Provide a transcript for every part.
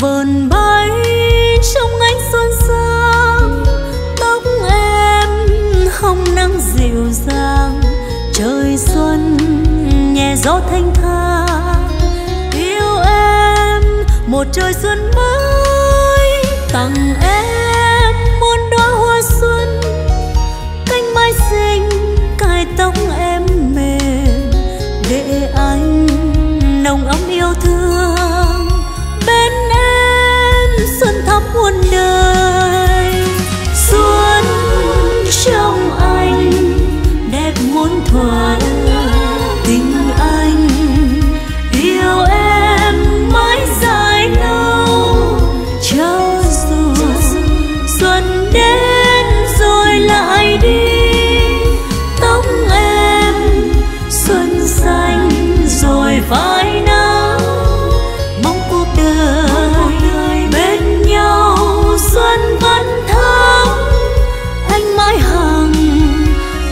vờn bay trong ánh xuân sang, tóc em hồng nắng dịu dàng, trời xuân nhẹ gió thanh thang. Yêu em một trời xuân mới, tặng em muôn đóa hoa xuân, cánh mai xinh cài tóc em mềm để anh nồng ấm yêu thương. Bên em xuân thắm muôn đời, xuân trong anh đẹp muôn thuở, tình anh yêu em mãi dài lâu. Cho dù xuân đến rồi lại đi, tóc em xuân xanh rồi phai nắng, mong cuộc đời bên nhau xuân vẫn thắm. Anh mãi hằng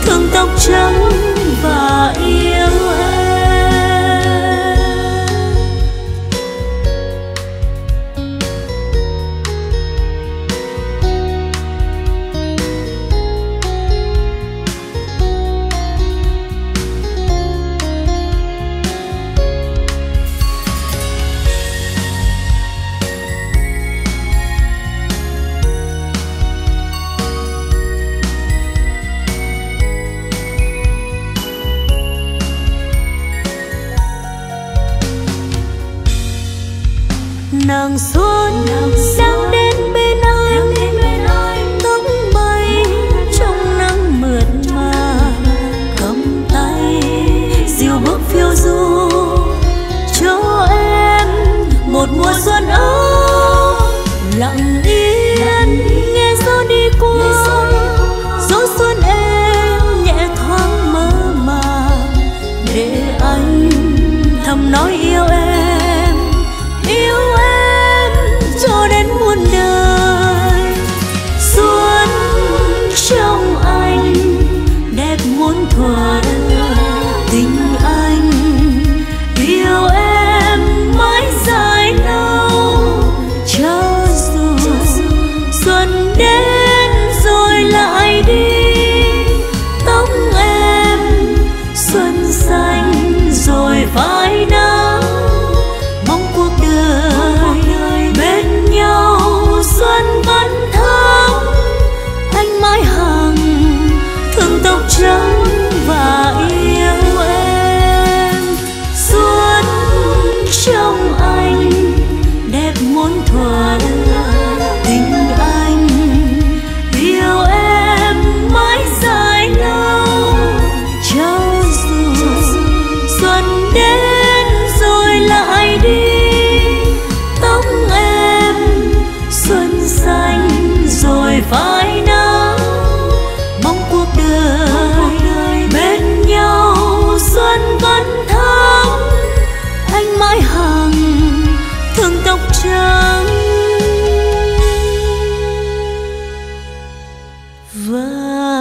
thương tóc trắng và yêu em. Nàng xuân đang đến bên anh, tóc bay trong nắng mượt mà, cầm tay dìu bước phiêu du, cho em một mùa xuân ấm lặng yên, nghe gió đi qua, gió xuân em nhẹ thoáng mơ màng, để anh thầm nói yêu em. Tình anh yêu em mãi dài lâu, cho dù xuân đến rồi lại đi, tóc em xuân xanh rồi phai nắng, mong cuộc đời bên nhau xuân vẫn thắm. Anh mãi hằng thương tóc trắng và yêu em, xuân trong anh đẹp muôn thuở, tình anh yêu em mãi dài lâu. Cho dù xuân đến rồi lại đi, tóc em xuân xanh rồi phai nắng, mong cuộc đời bên nhau xuân vẫn thắm. Anh mãi hằng thương tóc trắng và